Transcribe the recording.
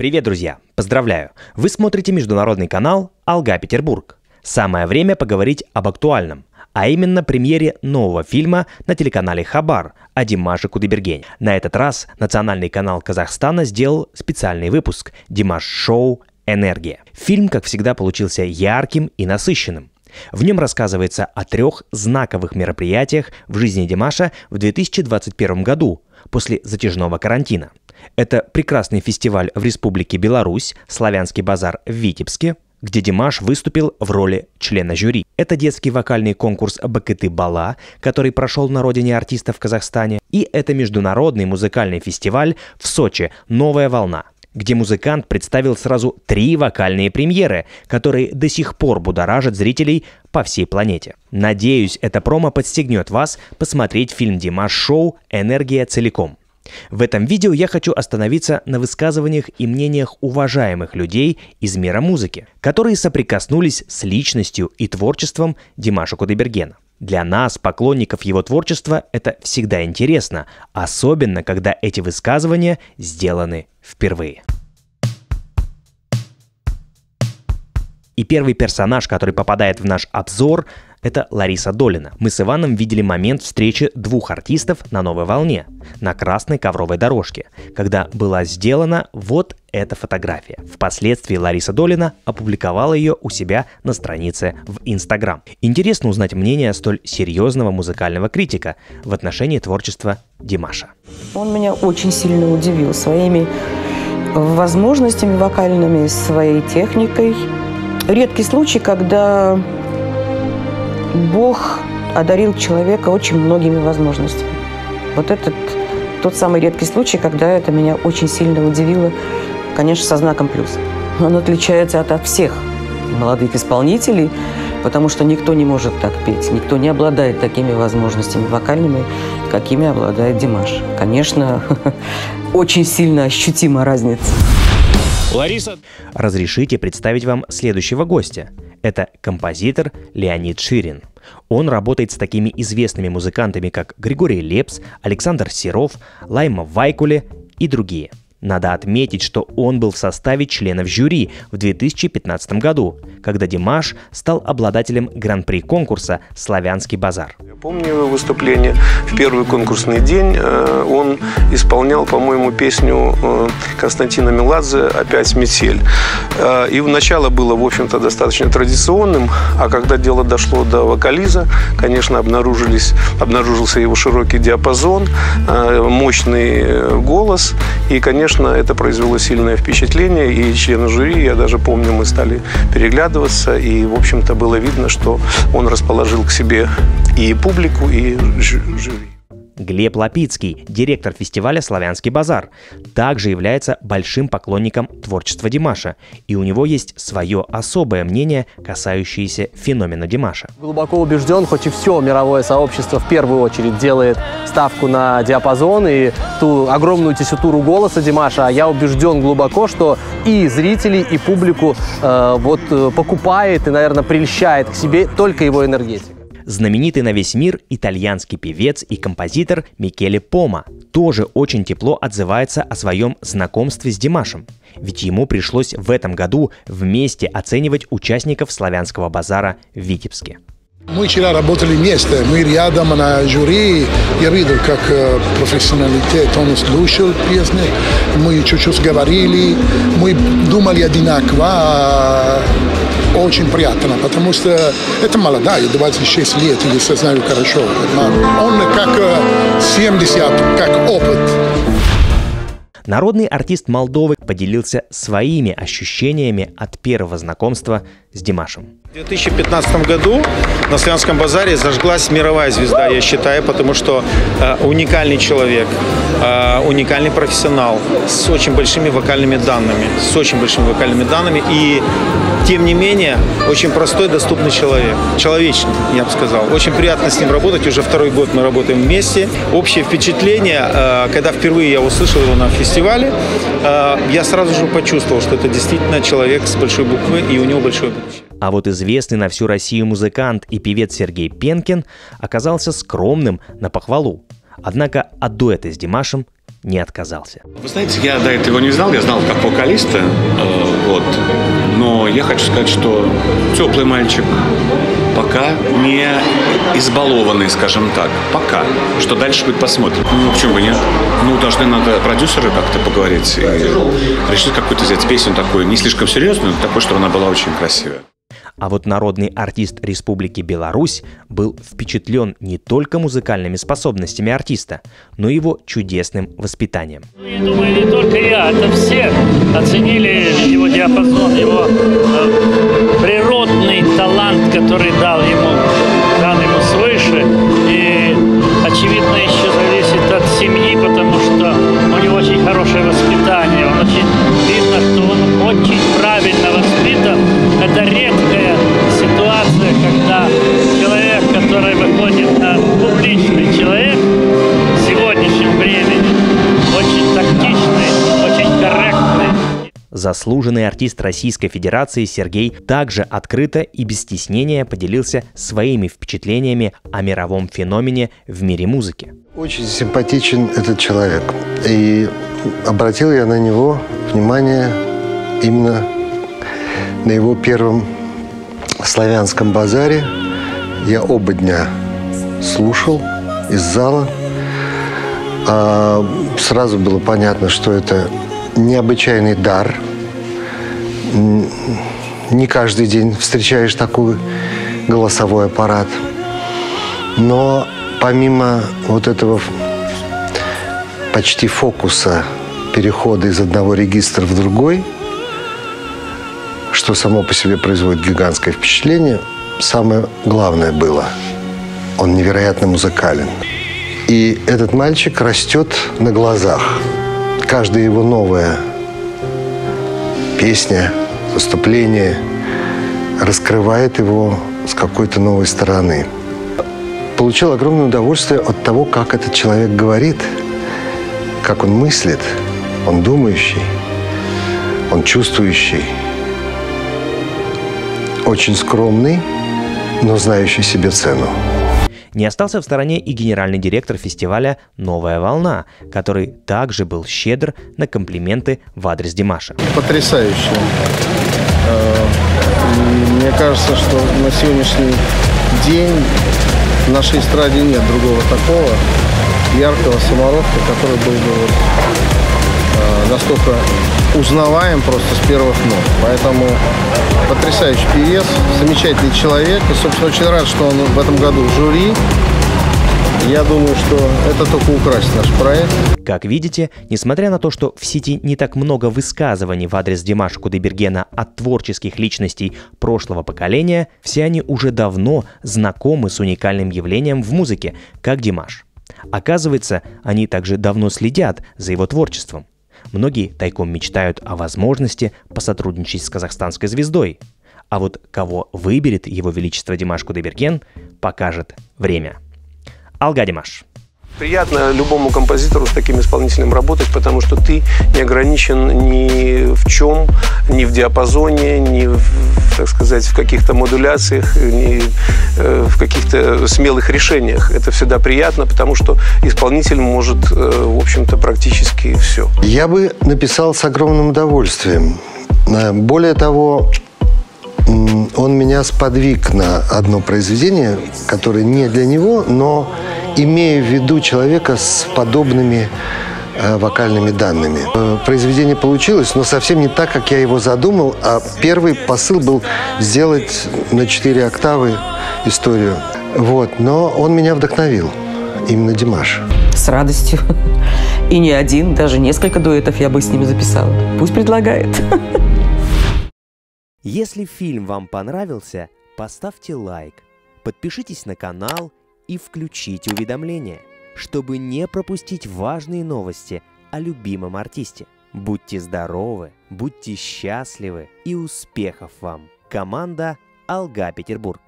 Привет, друзья! Поздравляю! Вы смотрите международный канал «Алга Петербург». Самое время поговорить об актуальном, а именно премьере нового фильма на телеканале «Хабар» о Димаше Кудайбергене. На этот раз национальный канал Казахстана сделал специальный выпуск «Димаш Шоу Энергия». Фильм, как всегда, получился ярким и насыщенным. В нем рассказывается о трех знаковых мероприятиях в жизни Димаша в 2021 году после затяжного карантина. Это прекрасный фестиваль в Республике Беларусь, Славянский базар в Витебске, где Димаш выступил в роли члена жюри. Это детский вокальный конкурс «Бакыты Бала», который прошел на родине артиста в Казахстане. И это международный музыкальный фестиваль в Сочи «Новая волна», где музыкант представил сразу три вокальные премьеры, которые до сих пор будоражат зрителей по всей планете. Надеюсь, это промо подстегнет вас посмотреть фильм «Димаш Шоу. Энергия» целиком. В этом видео я хочу остановиться на высказываниях и мнениях уважаемых людей из мира музыки, которые соприкоснулись с личностью и творчеством Димаша Кудайбергена. Для нас, поклонников его творчества, это всегда интересно, особенно когда эти высказывания сделаны впервые. И первый персонаж, который попадает в наш обзор, это Лариса Долина. Мы с Иваном видели момент встречи двух артистов на «Новой волне» на красной ковровой дорожке, когда была сделана вот эта фотография. Впоследствии Лариса Долина опубликовала ее у себя на странице в Инстаграм. Интересно узнать мнение столь серьезного музыкального критика в отношении творчества Димаша. Он меня очень сильно удивил своими возможностями вокальными, своей техникой. Редкий случай, когда Бог одарил человека очень многими возможностями. Вот это тот самый редкий случай, когда это меня очень сильно удивило, конечно, со знаком плюс. Он отличается от всех молодых исполнителей, потому что никто не может так петь, никто не обладает такими возможностями вокальными, какими обладает Димаш. Конечно, очень сильно ощутима разница. Лариса, разрешите представить вам следующего гостя. Это композитор Леонид Ширин. Он работает с такими известными музыкантами, как Григорий Лепс, Александр Серов, Лайма Вайкуле и другие. Надо отметить, что он был в составе членов жюри в 2015 году, когда Димаш стал обладателем гран-при конкурса «Славянский базар». Я помню его выступление. В первый конкурсный день он исполнял, по-моему, песню Константина Меладзе «Опять метель». И начало было, в общем-то, достаточно традиционным, а когда дело дошло до вокализа, конечно, обнаружился его широкий диапазон, мощный голос, и, конечно, это произвело сильное впечатление, и члены жюри, я даже помню, мы стали переглядываться, и, в общем-то, было видно, что он расположил к себе и публику, и жюри. Глеб Лапицкий, директор фестиваля «Славянский базар», также является большим поклонником творчества Димаша, и у него есть свое особое мнение, касающееся феномена Димаша. Глубоко убежден, хоть и все мировое сообщество в первую очередь делает ставку на диапазон и ту огромную тесситуру голоса Димаша, а я убежден глубоко, что и зрителей, и публику покупает и, наверное, прельщает к себе только его энергетика. Знаменитый на весь мир итальянский певец и композитор Микеле Помо тоже очень тепло отзывается о своем знакомстве с Димашем, ведь ему пришлось в этом году вместе оценивать участников «Славянского базара» в Витебске. Мы вчера работали вместе, мы рядом на жюри, я видел, как профессионалитет, он слушал песни, мы чуть-чуть говорили, мы думали одинаково. Очень приятно, потому что это молодая, 26 лет, я знаю хорошо. Он как 70, как опыт. Народный артист Молдовы поделился своими ощущениями от первого знакомства с Димашем. В 2015 году на Славянском базаре зажглась мировая звезда, я считаю, потому что уникальный человек, уникальный профессионал с очень большими вокальными данными, и тем не менее очень простой, доступный человек, человечный, я бы сказал. Очень приятно с ним работать, уже второй год мы работаем вместе. Общее впечатление, когда впервые я услышал его на фестивале, я сразу же почувствовал, что это действительно человек с большой буквы и у него большое будущее. А вот известный на всю Россию музыкант и певец Сергей Пенкин оказался скромным на похвалу. Однако от дуэта с Димашем не отказался. Вы знаете, я до этого не знал, я знал как вокалиста, вот. Но я хочу сказать, что теплый мальчик, пока не избалованный, скажем так, пока. Что дальше будет, посмотрим. Ну, почему бы нет? Ну, должны надо продюсеры как-то поговорить и решить какую-то взять песню такую, не слишком серьезную, но такую, чтобы она была очень красивая. А вот народный артист Республики Беларусь был впечатлен не только музыкальными способностями артиста, но и его чудесным воспитанием. Ну, я думаю, не только я, это все оценили его диапазон, его природный талант, который дан ему свыше. И, очевидно, еще зависит от семьи, потому что у него очень хорошее воспитание. Он очень, видно, что он очень правильно воспитан. Это редкая ситуация, когда человек, который выходит на публичный человек в сегодняшнем времени, очень тактичный, очень корректный. Заслуженный артист Российской Федерации Сергей также открыто и без стеснения поделился своими впечатлениями о мировом феномене в мире музыки. Очень симпатичен этот человек. И обратил я на него внимание именно на его первом славянском базаре. Я оба дня слушал из зала. Сразу было понятно, что это необычайный дар. Не каждый день встречаешь такой голосовой аппарат. Но помимо вот этого почти фокуса перехода из одного регистра в другой, что само по себе производит гигантское впечатление, самое главное было – он невероятно музыкален. И этот мальчик растет на глазах. Каждая его новая песня, выступление раскрывает его с какой-то новой стороны. Получил огромное удовольствие от того, как этот человек говорит, как он мыслит, он думающий, он чувствующий. Очень скромный, но знающий себе цену. Не остался в стороне и генеральный директор фестиваля «Новая волна», который также был щедр на комплименты в адрес Димаша. Потрясающе. Мне кажется, что на сегодняшний день в нашей эстраде нет другого такого яркого самородка, который был бы настолько узнаваем просто с первых ног. Поэтому потрясающий певец, замечательный человек. И, собственно, очень рад, что он в этом году в жюри. Я думаю, что это только украсит наш проект. Как видите, несмотря на то, что в сети не так много высказываний в адрес Димаша Кудайбергена от творческих личностей прошлого поколения, все они уже давно знакомы с уникальным явлением в музыке, как Димаш. Оказывается, они также давно следят за его творчеством. Многие тайком мечтают о возможности посотрудничать с казахстанской звездой. А вот кого выберет его величество Димаш Кудайберген, покажет время. Алга, Димаш. Приятно любому композитору с таким исполнителем работать, потому что ты не ограничен ни в чем, ни в диапазоне, ни в, так сказать, в каких-то модуляциях, ни в каких-то смелых решениях. Это всегда приятно, потому что исполнитель может, в общем-то, практически все. Я бы написал с огромным удовольствием. Более того, он меня сподвиг на одно произведение, которое не для него, но имея в виду человека с подобными вокальными данными. Произведение получилось, но совсем не так, как я его задумал, а первый посыл был сделать на 4 октавы историю. Вот, но он меня вдохновил, именно Димаш. С радостью. И не один, даже несколько дуэтов я бы с ним записала. Пусть предлагает. Если фильм вам понравился, поставьте лайк, подпишитесь на канал и включите уведомления, чтобы не пропустить важные новости о любимом артисте. Будьте здоровы, будьте счастливы и успехов вам! Команда «Алга Петербург».